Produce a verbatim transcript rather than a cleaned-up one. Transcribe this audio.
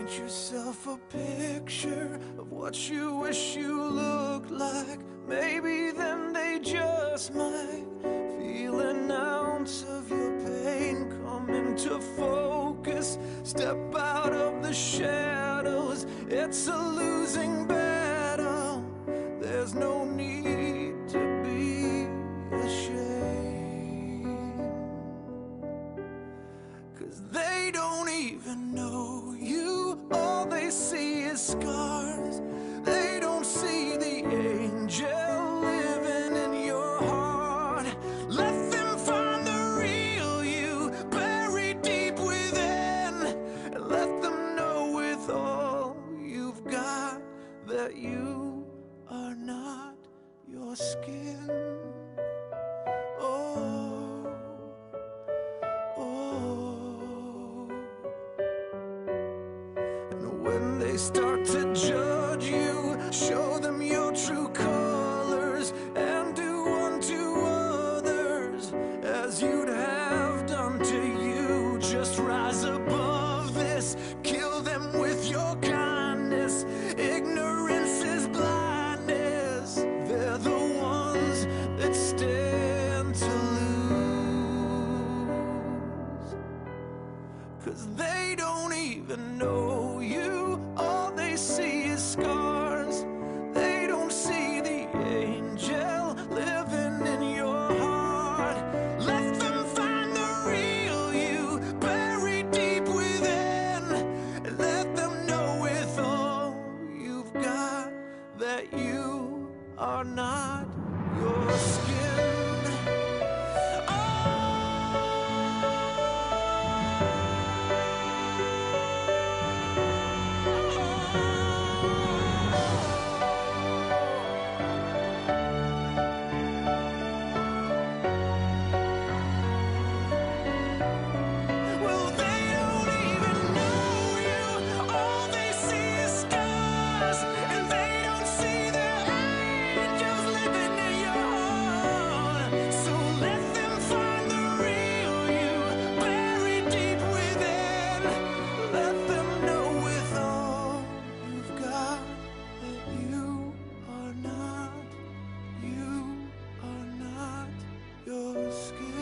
Paint yourself a picture of what you wish you looked like. Maybe then they just might feel an ounce of your pain come into focus. Step out of the shadows, it's a losing battle. There's no need to be ashamed, 'cause they don't even know. They see his scars, they don't see the angel living in your heart. Let them find the real you, buried deep within, and let them know with all you've got that you are not your skin. Oh, oh. When they start to judge you, show them your true colors and do unto others as you'd have done to you. Just rise above this, kill them with your kindness. Ignorance is blindness, they're the ones that stand to lose, 'cause they don't even know you. See his scars, they don't see the angel living in your heart. Let them find the real you, buried deep within, and let them know with all you've got that you are not your skin. Skin.